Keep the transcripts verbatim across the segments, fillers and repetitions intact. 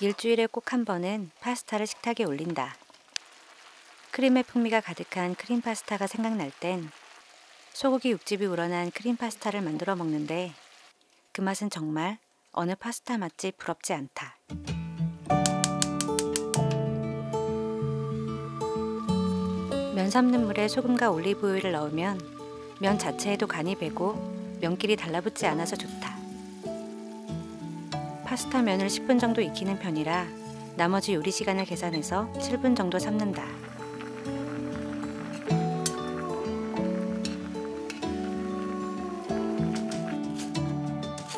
일주일에 꼭 한 번은 파스타를 식탁에 올린다. 크림의 풍미가 가득한 크림 파스타가 생각날 땐 소고기 육즙이 우러난 크림 파스타를 만들어 먹는데 그 맛은 정말 어느 파스타 맛집 부럽지 않다. 면 삶는 물에 소금과 올리브유를 넣으면 면 자체에도 간이 배고 면끼리 달라붙지 않아서 좋다. 파스타 면을 십 분 정도 익히는 편이라 나머지 요리 시간을 계산해서 칠 분 정도 삶는다.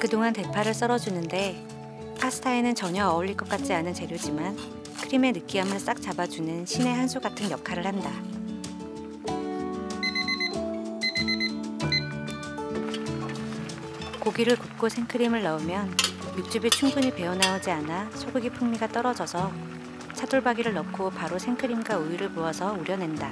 그동안 대파를 썰어주는데 파스타에는 전혀 어울릴 것 같지 않은 재료지만 크림의 느끼함을 싹 잡아주는 신의 한 수 같은 역할을 한다. 고기를 굽고 생크림을 넣으면 육즙이 충분히 배어나오지 않아 소고기 풍미가 떨어져서 차돌박이를 넣고 바로 생크림과 우유를 부어서 우려낸다.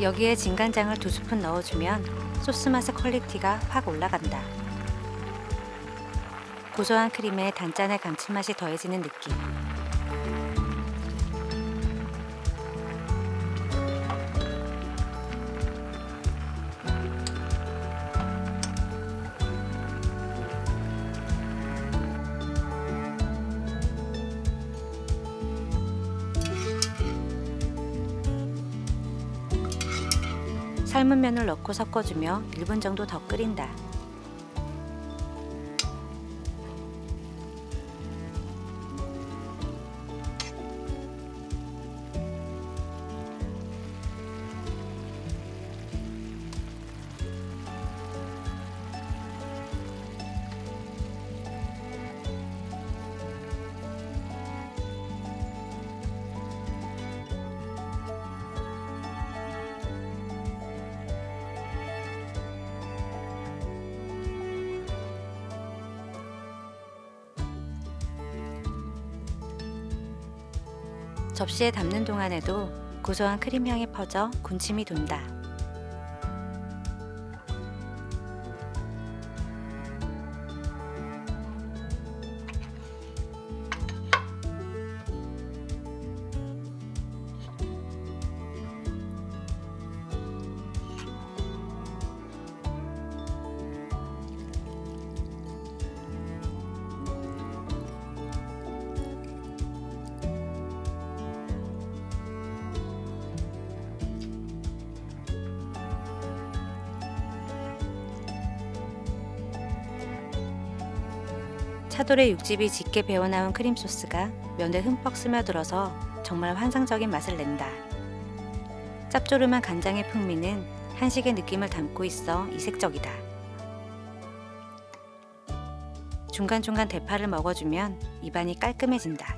여기에 진간장을 두 스푼 넣어주면 소스 맛의 퀄리티가 확 올라간다. 고소한 크림에 단짠의 감칠맛이 더해지는 느낌. 삶은 면을 넣고 섞어주며 일 분 정도 더 끓인다. 접시에 담는 동안에도 고소한 크림 향이 퍼져 군침이 돈다. 차돌의 육즙이 짙게 배어나온 크림 소스가 면에 흠뻑 스며들어서 정말 환상적인 맛을 낸다. 짭조름한 간장의 풍미는 한식의 느낌을 담고 있어 이색적이다. 중간중간 대파를 먹어주면 입안이 깔끔해진다.